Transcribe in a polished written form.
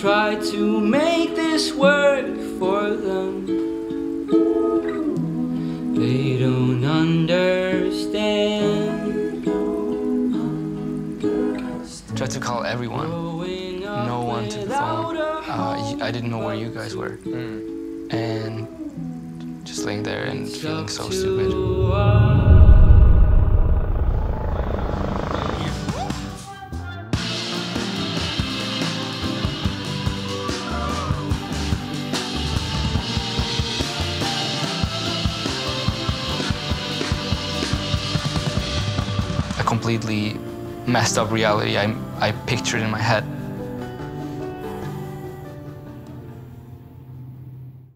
try to make this work for them. They don't understand. Tried to call everyone, no one took the phone. I didn't know where you guys were. And just laying there and feeling so stupid. Completely messed up reality I pictured in my head.